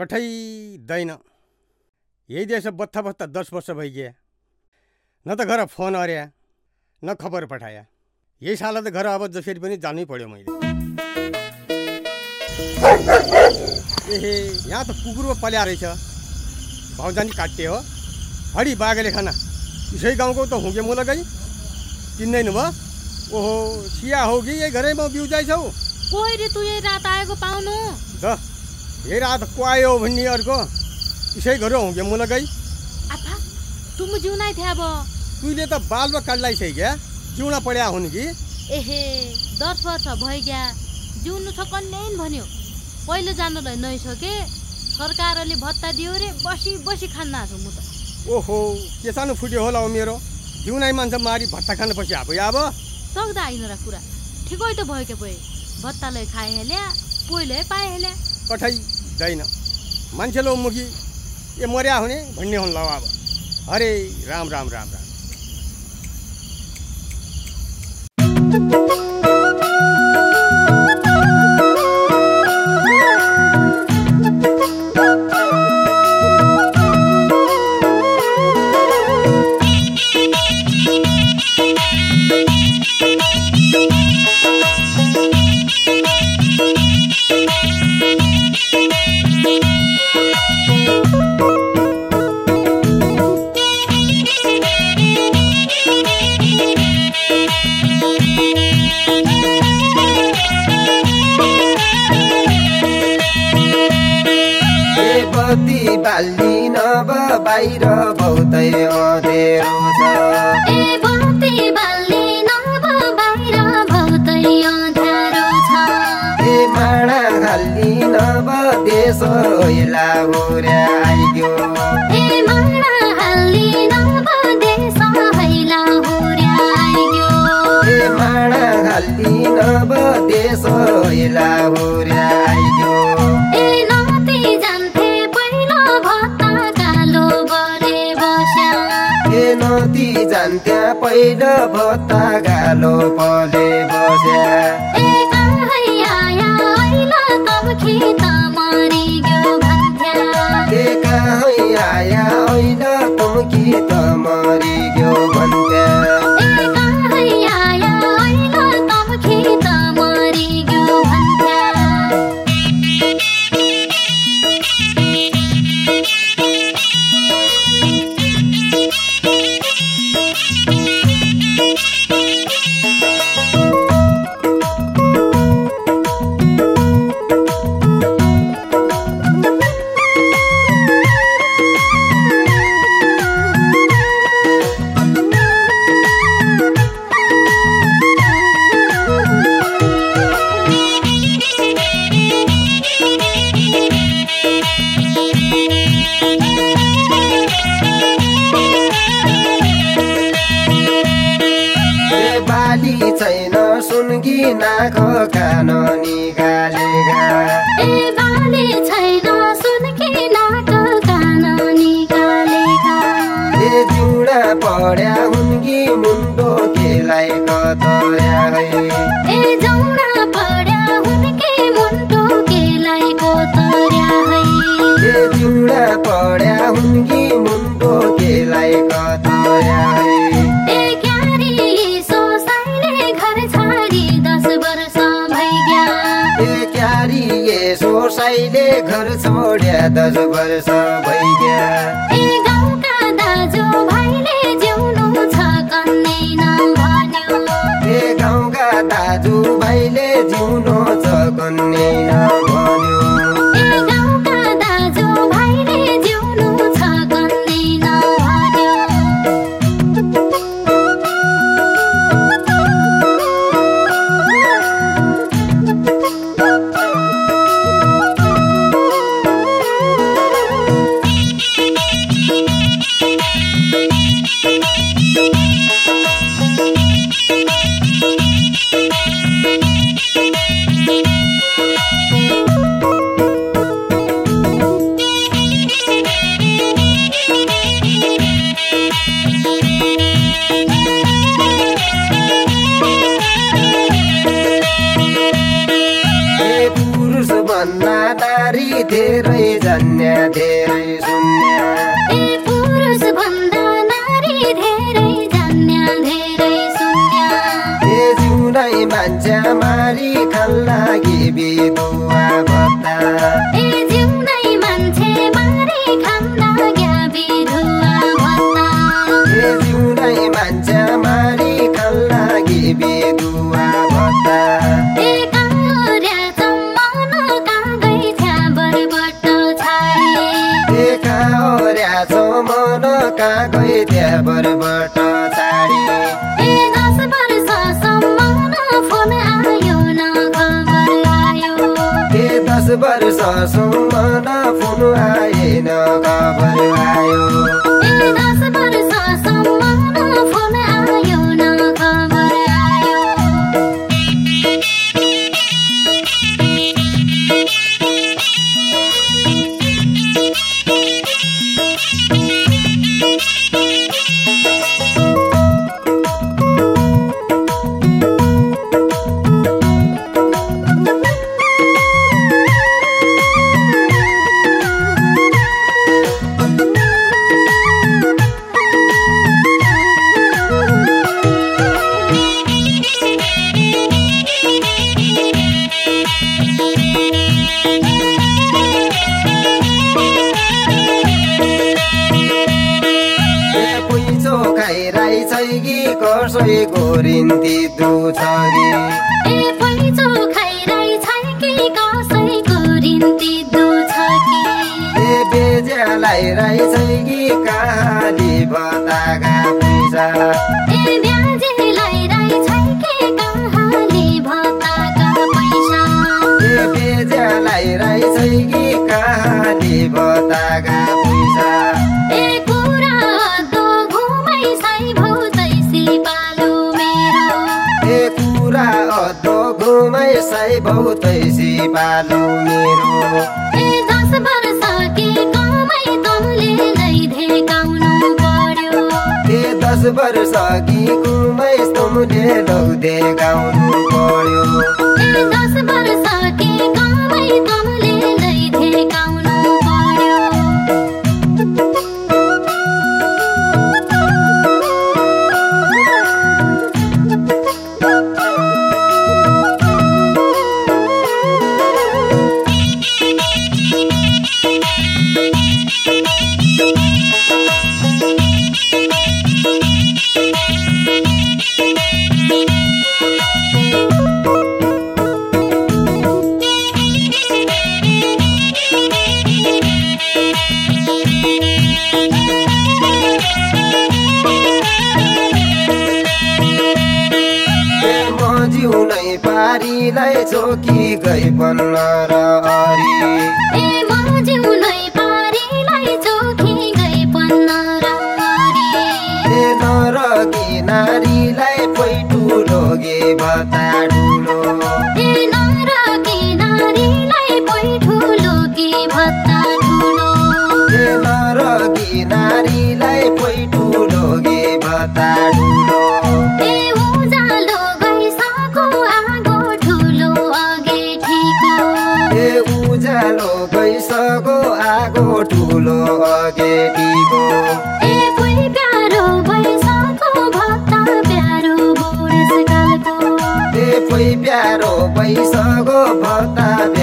कठै दैन। यही देश बत्था बत्था 10 वर्ष भई गया, न तो घर फोन अर्या न खबर पठाया। यही साल तो घर अब जसरी पनि जानै पर्यो। मैले एहे यहाँ तो कुकुर पल्या रहेछ, भौजानी काट्टे हो हडी बाघले खाना। यसै गाउँको त हुँगे मुला गई चिन्दैन भयो। ओहो सिया होगी ये घरै म बिउ जाइछौ। कोइ रे तु यही रात आएको पाउनु द यही रात को आयो भन्ने अर्को यसै घर हुँगे मुला गई। आफा तुम जिउनाइ थिया भ तुइले त बालबा काड्लाई छै क्या जिउना पड्या हुन कि। एहे 10 वर्ष भइ गया जिउनु छकन्नेन भन्यो। पहिले जानुलाई नै सके सरकारले भत्ता दियो रे बसी बसी खान्ना छु म त। ओहो के सानो फुट्यो होला हो मेरो जिउनाइ मान्छ मारी भत्ता खान पछि आबो याब सक्दा हैन र कुरा ठिकै त भयो के भए भत्ता लै खाए हेल्या पोइले पाए हेल्या। कठै दैन मान्छेले मुखी ए मर्या हुने भन्ने हुन ल अब। हरे राम राम राम राम। मनमा तारी धेरै जन्या धेरै सुन्या ए पुरुष भन्दा नारी धेरै जन्या धेरै सुन्या ए जिउलाई मान्छा मारी खाल्ला गिबी दुआ बता ए जिउलाई मान्छे मारी खाल्ला गिबी दुआ बता ए जिउलाई मान्छा मारी खाल्ला गिबी दुआ बता कागै त्याबरबाट साडी ए 10 वर्षसम्म फोन आयो न खबर आयो ए 10 वर्षसम्म फोन आएन खबर आयो ए 10 वर्षसम्म फोन आयो न खबर आयो कसै गोरिन्ती दुछरी ए पैचो खाइराई छै कि कसै गोरिन्ती दुछकी ए बेजालाई राई छै कि काली बतागा पैसा ए बेजालाई राई छै कि काली बतागा पैसा ए बेजालाई राई छै कि काली बतागा पैसा ए साई बहुतै सिपालु मेरो ए 10 वर्ष के कमाई तमले लैधे गाउनु पर्यो ए 10 वर्ष कि कुमै तमले लौधे गाउनु पर्यो ए 10 वर्ष के कमाई तमले लैधे गाउनु चोकी गई बन्ना र हरी ए म जिउलाई पारीलाई चोकी गई बन्ना र हरी ए नरकी नारीलाई पैटु लोगे भताडुलो ए नरकी नारीलाई पैटु लोगे भताडुलो ए नरकी नारीलाई पैटु लोगे भताडुलो ए उजालो गइसको आगो ठुलो अगेटीको ए कोही प्यारो भइसको भक्ता प्यारो बुढेसकालको ए कोही प्यारो भइसको भक्ता